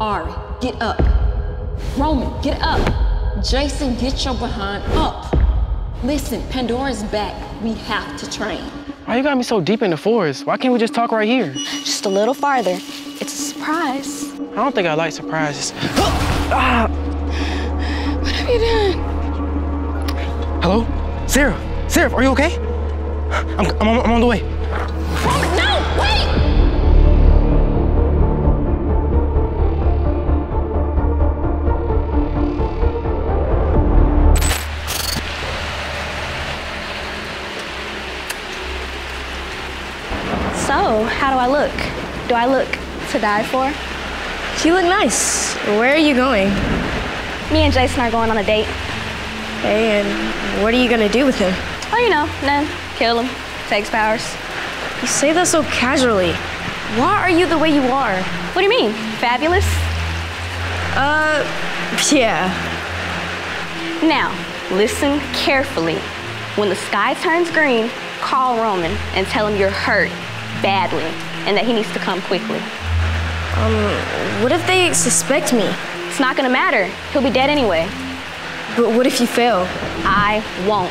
Ari, get up. Roman, get up. Jason, get your behind up. Listen, Pandora's back. We have to train. Why you got me so deep in the forest? Why can't we just talk right here? Just a little farther. It's a surprise. I don't think I like surprises. Ah! What have you done? Hello? Seraph, are you okay? I'm on the way. Roman, no, wait! So, how do I look? Do I look to die for? You look nice. Where are you going? Me and Jason are going on a date. Hey, and what are you gonna do with him? Oh, you know, none. Kill him. Takes powers. You say that so casually. Why are you the way you are? What do you mean? Fabulous? Yeah. Now, listen carefully. When the sky turns green, call Roman and tell him you're hurt. Badly, and that he needs to come quickly. What if they suspect me? It's not gonna matter. He'll be dead anyway. But what if you fail? I won't.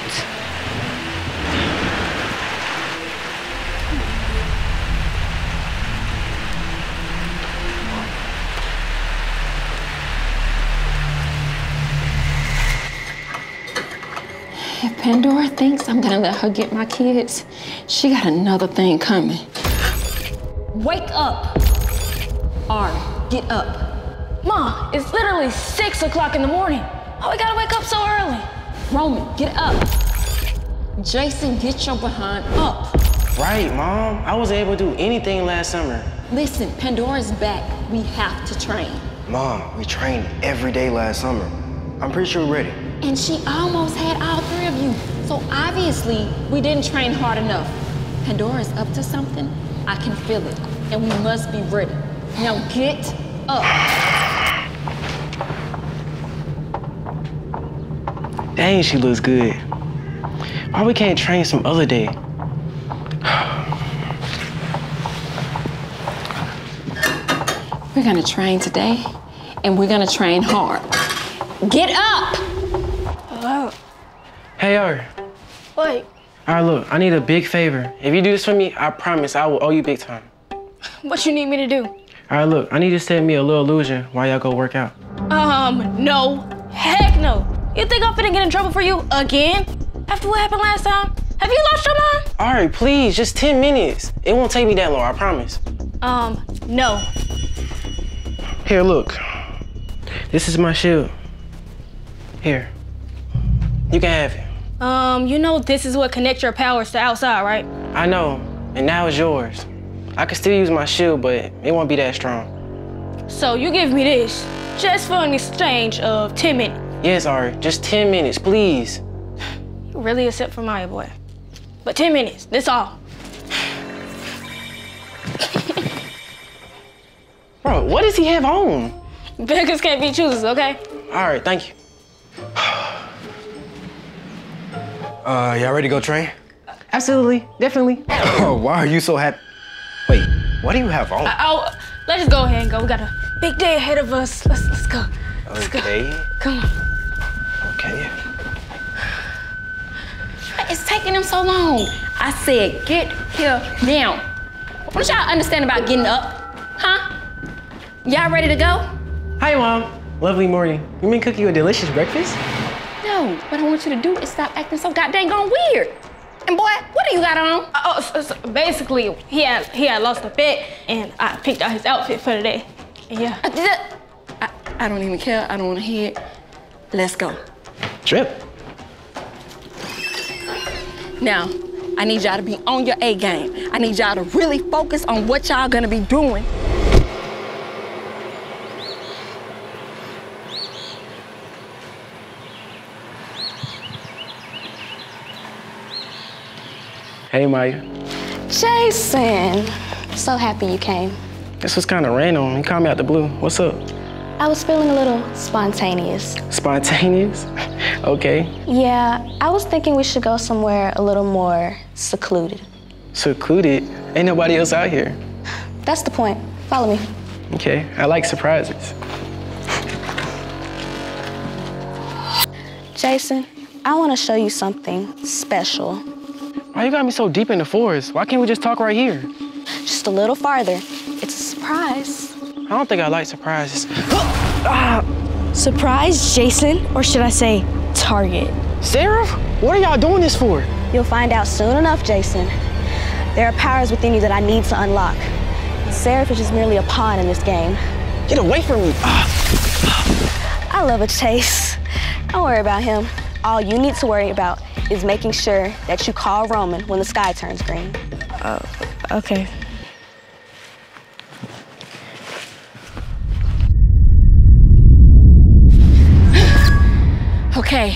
If Pandora thinks I'm gonna let her get my kids, she got another thing coming. Wake up! Ari, get up. Ma, it's literally 6 o'clock in the morning. Why we gotta wake up so early? Roman, get up. Jason, get your behind up. Right, Mom. I wasn't able to do anything last summer. Listen, Pandora's back. We have to train. Mom, we trained every day last summer. I'm pretty sure we're ready. And she almost had all three of you. So obviously, we didn't train hard enough. Pandora's up to something. I can feel it. And we must be ready. Now get up. Dang, she looks good. Why we can't train some other day? We're gonna train today, and we're gonna train hard. Get up! Hello. Hey, Ari. What? All right, look, I need a big favor. If you do this for me, I promise I will owe you big time. What you need me to do? All right, look, I need you to send me a little illusion while y'all go work out. No. Heck no. You think I'm finna get in trouble for you again? After what happened last time? Have you lost your mind? All right, please, just 10 minutes. It won't take me that long, I promise. No. Here, look. This is my shield. Here. You can have it. You know this is what connects your powers to outside, right? I know, and now it's yours. I can still use my shield, but it won't be that strong. So you give me this, just for an exchange of 10 minutes. Yes, Ari, just 10 minutes, please. You really a sip for my boy. But 10 minutes, that's all. Bro, what does he have on? Beggars can't be choosers, okay? All right, thank you. Y'all ready to go train? Absolutely, definitely. Oh, why are you so happy? Wait, what do you have on? Oh, let's just go ahead and go. We got a big day ahead of us. Let's go. Let's okay. Go. Come on. Okay. What is taking them so long? I said, get here now. What y'all understand about getting up? Huh? Y'all ready to go? Hi, Mom. Lovely morning. You mean cook you a delicious breakfast? No, what I want you to do is stop acting so goddamn gone weird. And boy, what do you got on? Oh, so basically, he had lost a bet, and I picked out his outfit for the day. Yeah. I don't even care. I don't want to hear it. Let's go. Trip. Now, I need y'all to be on your A game. I need y'all to really focus on what y'all gonna be doing. Hey, Maya. Jason, so happy you came. This was kind of random. You called me out the blue. What's up? I was feeling a little spontaneous. Spontaneous? Okay. Yeah, I was thinking we should go somewhere a little more secluded. Secluded? Ain't nobody else out here. That's the point. Follow me. okay? I like surprises. Jason, I want to show you something special. Why you got me so deep in the forest? Why can't we just talk right here? Just a little farther. It's a surprise. I don't think I like surprises. Surprise, Jason, or should I say target? Seraph, what are y'all doing this for? You'll find out soon enough, Jason. There are powers within you that I need to unlock. Seraph is just merely a pawn in this game. Get away from me. I love a chase. Don't worry about him. All you need to worry about is making sure that you call Roman when the sky turns green. Oh, okay. Okay,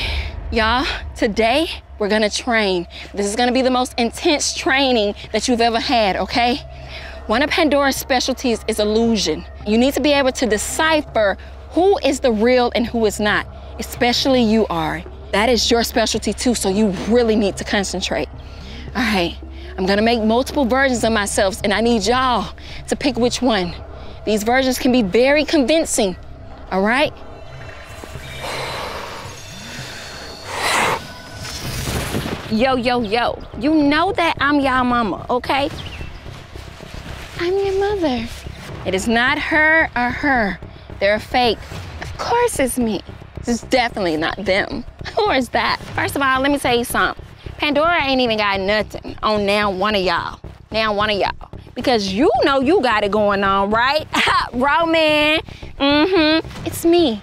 y'all, today we're gonna train. This is gonna be the most intense training that you've ever had, okay? One of Pandora's specialties is illusion. You need to be able to decipher who is the real and who is not, especially you, Ari. That is your specialty too, so you really need to concentrate. All right, I'm gonna make multiple versions of myself, and I need y'all to pick which one. These versions can be very convincing, all right? Yo, yo, yo, you know that I'm y'all mama, okay? I'm your mother. It is not her or her. They're a fake. Of course it's me. It's definitely not them. Who is that? First of all, let me tell you something. Pandora ain't even got nothing on now one of y'all. Now one of y'all. Because you know you got it going on, right? Roman. Mm-hmm. It's me,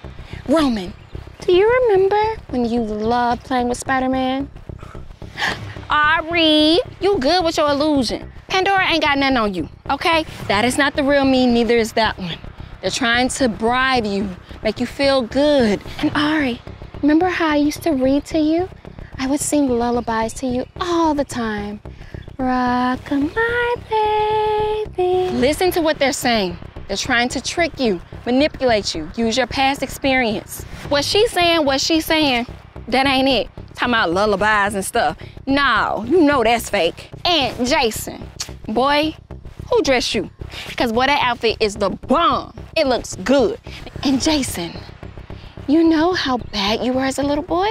Roman. Do you remember when you loved playing with Spider-Man? Ari, you good with your illusion. Pandora ain't got nothing on you, okay? That is not the real me, neither is that one. They're trying to bribe you, make you feel good. And Ari, remember how I used to read to you? I would sing lullabies to you all the time. Rock my baby. Listen to what they're saying. They're trying to trick you, manipulate you, use your past experience. What she's saying, that ain't it. Talking about lullabies and stuff. No, you know that's fake. And Jason, boy, who dressed you? Because boy, that outfit is the bomb. It looks good. And Jason, you know how bad you were as a little boy?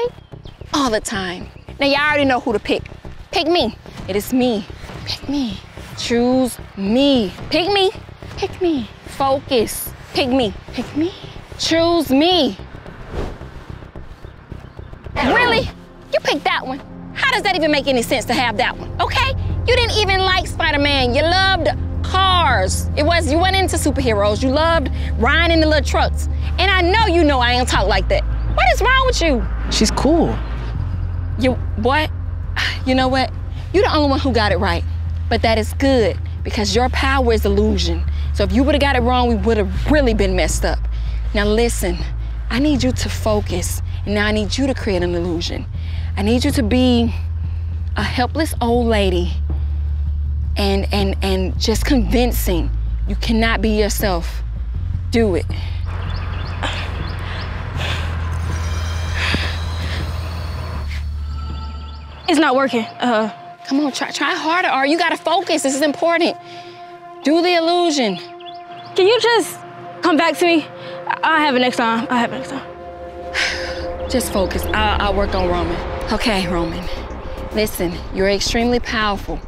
All the time. Now y'all already know who to pick. Pick me. It is me. Pick me. Choose me. Pick me. Pick me. Focus. Pick me. Pick me. Choose me. Really? You picked that one. How does that even make any sense to have that one, okay? You didn't even like Spider-Man. You loved cars. You went into superheroes. You loved riding in the little trucks. And I know I ain't talk like that. What is wrong with you? She's cool. You know what? You're the only one who got it right. But that is good because your power is illusion. So if you would've got it wrong, we would've really been messed up. Now listen, I need you to focus. And now I need you to create an illusion. I need you to be a helpless old lady and just convincing. You cannot be yourself. Do it. It's not working. Come on, try harder, or you gotta focus. This is important. Do the illusion. Can you just come back to me? I'll have it next time. Just focus. I'll work on Roman. Okay, Roman. Listen, you're extremely powerful.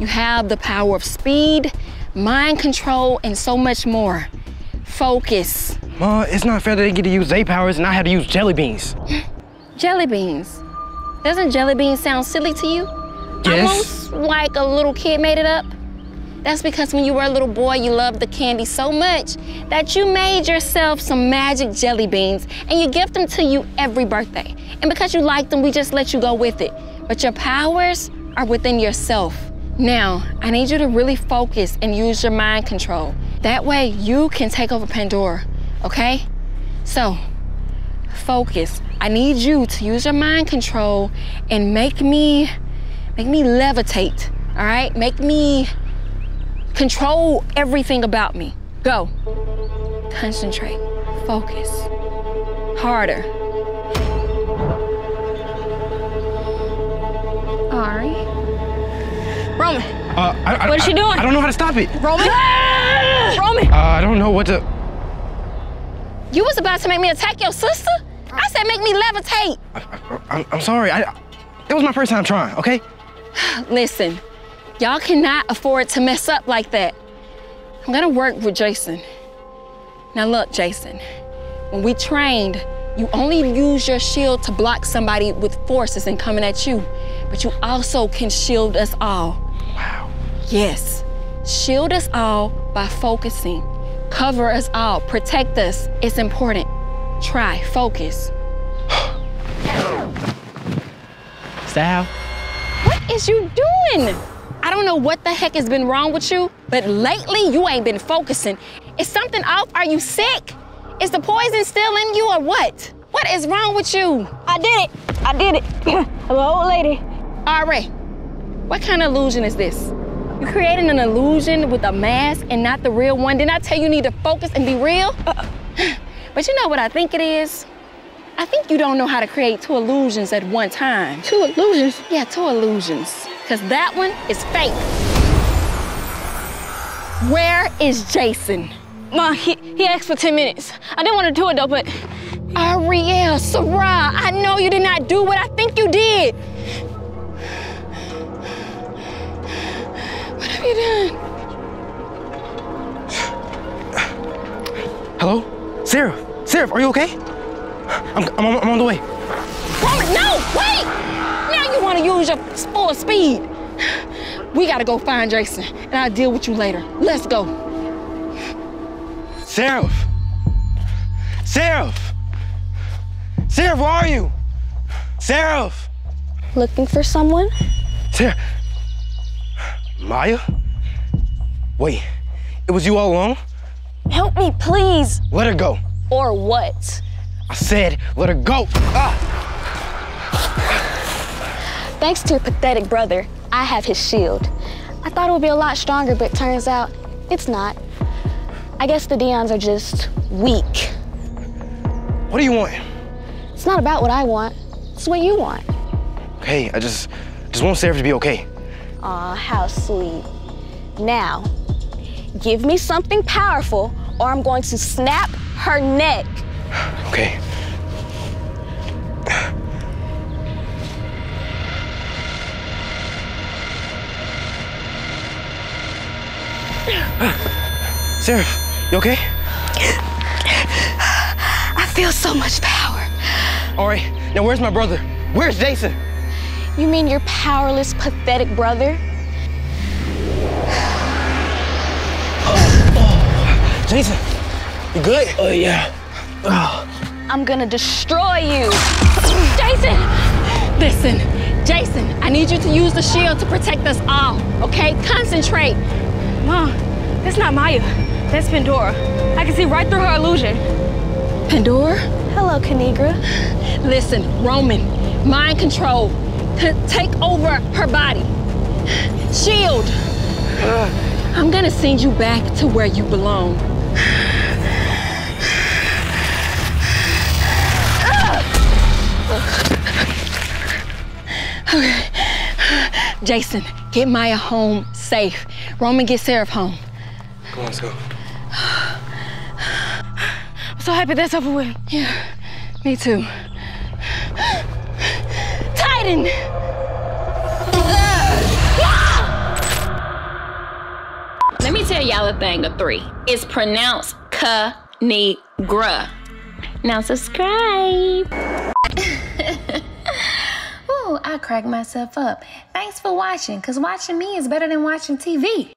You have the power of speed, mind control, and so much more. Focus. Ma, it's not fair that they get to use their powers and I had to use jelly beans. Jelly beans? Doesn't jelly beans sound silly to you? Yes. Almost like a little kid made it up. That's because when you were a little boy, you loved the candy so much that you made yourself some magic jelly beans and you gift them to you every birthday. And because you like them, we just let you go with it. But your powers are within yourself. Now, I need you to really focus and use your mind control. That way you can take over Pandora, okay? So, focus. I need you to use your mind control and make me levitate, all right? Make me control everything about me. Go. Concentrate. Focus. Harder. Ari. Roman. What is she doing? I don't know how to stop it. Roman? throw me? I don't know what to... You was about to make me attack your sister? I said make me levitate. I'm sorry. That was my first time trying, okay? Listen, y'all cannot afford to mess up like that. I'm gonna work with Jason. Now look, Jason, when we trained, you only use your shield to block somebody with forces and coming at you, but you also can shield us all. Wow. Yes, shield us all by focusing. Cover us all, protect us. It's important. Try, focus. Sal? What is you doing? I don't know what the heck has been wrong with you, but lately you ain't been focusing. Is something off? Are you sick? Is the poison still in you or what? What is wrong with you? I did it. I did it. I'm an old lady. All right. What kind of illusion is this? You're creating an illusion with a mask and not the real one. Didn't I tell you you need to focus and be real? But you know what I think it is? I think you don't know how to create two illusions at one time. Two illusions? Yeah, two illusions. Because that one is fake. Where is Jason? Ma, he asked for 10 minutes. I didn't want to do it, though, but... Ariel, Sarah, I know you did not do what I think you did. What have you done? Hello? Seraph, are you okay? I'm on the way. Roman, no, wait! Now you want to use your full speed. We got to go find Jason, and I'll deal with you later. Let's go. Seraph! Seraph! Seraph, where are you? Seraph! Looking for someone? Seraph. Maya? Wait, it was you all along? Help me, please. Let her go. Or what? I said, let her go. Ah. Thanks to your pathetic brother, I have his shield. I thought it would be a lot stronger, but turns out it's not. I guess the Deons are just weak. What do you want? It's not about what I want. It's what you want. Okay, I just want Seraph to be okay. Aw, how sweet. Now, give me something powerful or I'm going to snap her neck. Okay. Seraph, you okay? I feel so much power. All right, now where's my brother? Where's Jason? You mean your powerless, pathetic brother? Jason, you good? Oh, yeah. Oh. I'm gonna destroy you. Jason! Listen, Jason, I need you to use the shield to protect us all, okay? Concentrate. Mom, that's not Maya. That's Pandora. I can see right through her illusion. Pandora? Hello, Kinigra. Listen, Roman, mind control. Take over her body. Shield. I'm gonna send you back to where you belong. Okay. Jason, get Maya home safe. Roman, get Seraph home. Come on, let's go. I'm so happy that's over with. Yeah, me too. Titan! Let me tell y'all a thing of three. It's pronounced Kinigra. Now subscribe. I crack myself up. Thanks for watching, because watching me is better than watching TV.